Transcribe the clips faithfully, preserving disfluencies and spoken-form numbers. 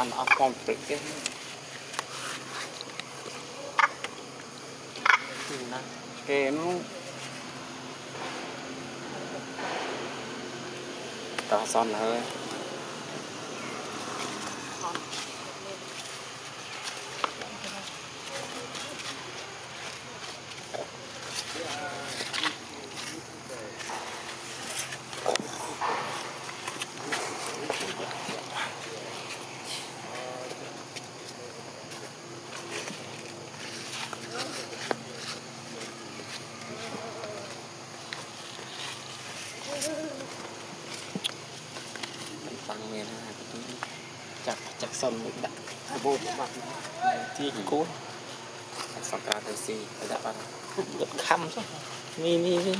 one are complicated. Game. Ta son hơi. Chắc xong mình đặt vô mặt thì cốt xong ra tới gì phải đặt vào được khăm chứ mini đi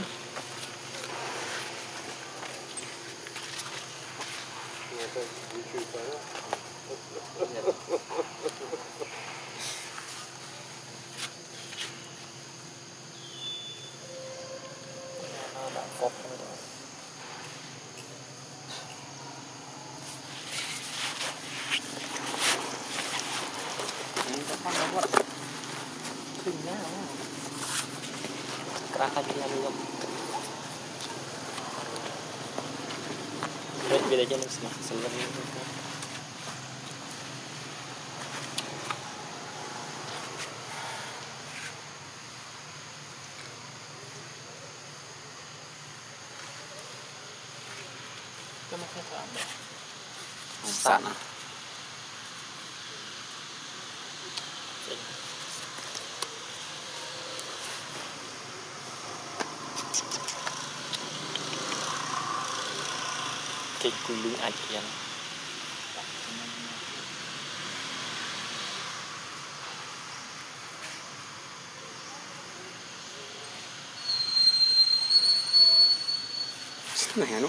kerahkan dia dulu. Beda aja nih semua sebenarnya. Kamu kata apa? Sana. Cái lưng ảnh kia này nó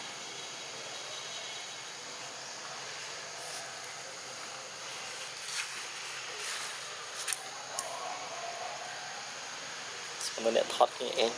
mình lại thoát như em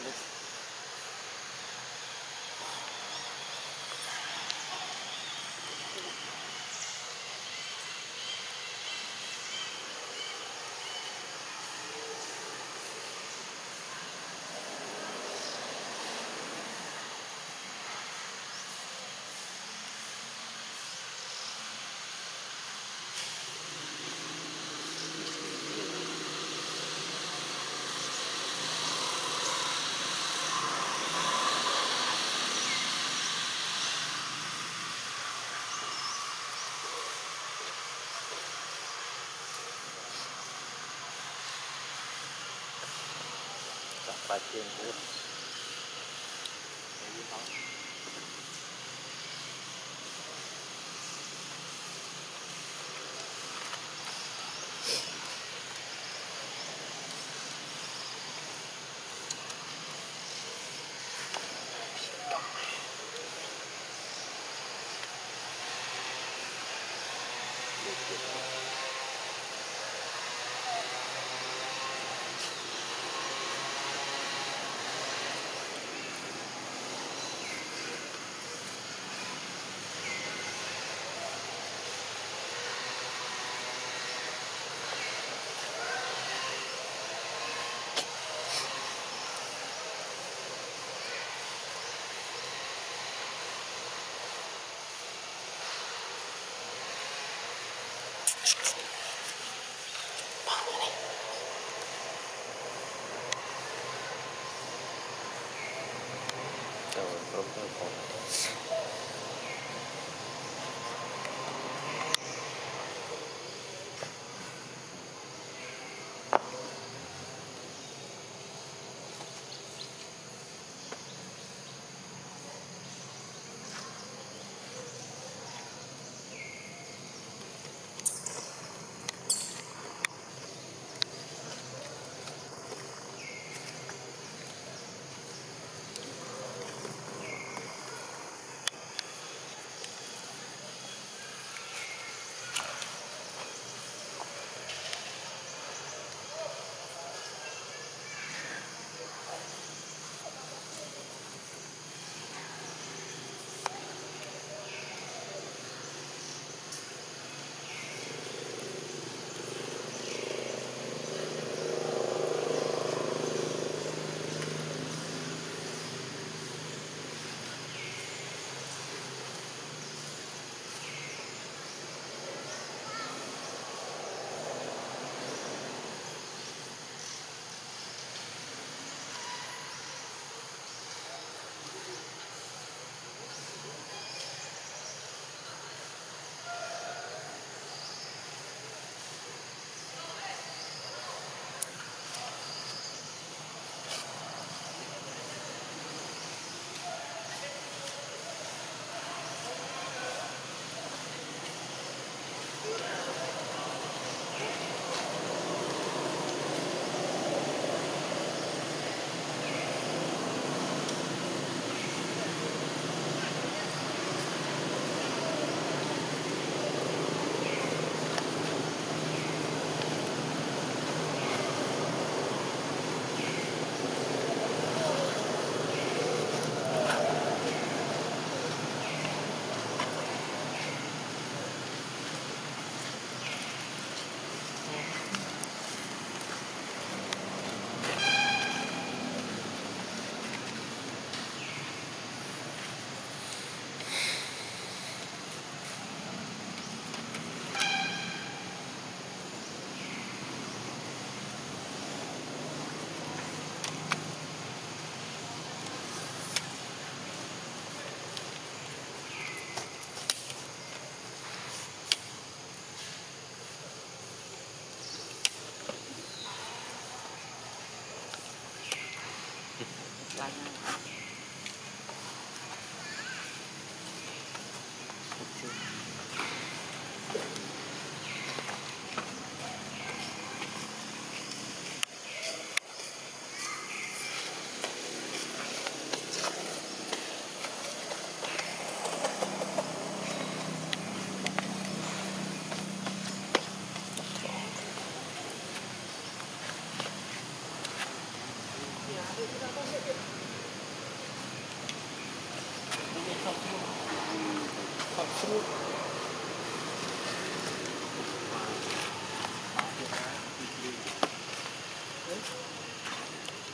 và tiền của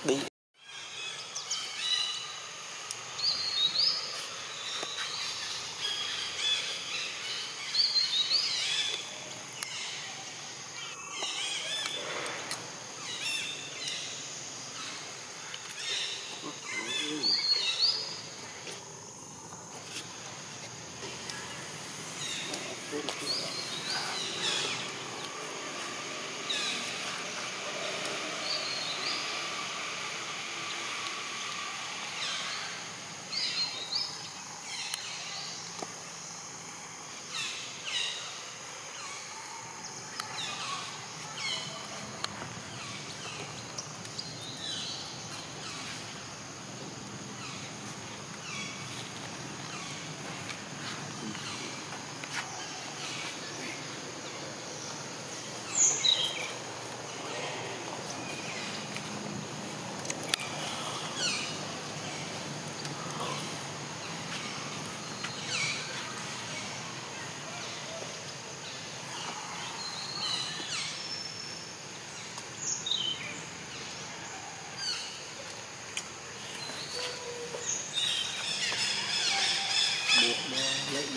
Đi.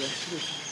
Yes, yes.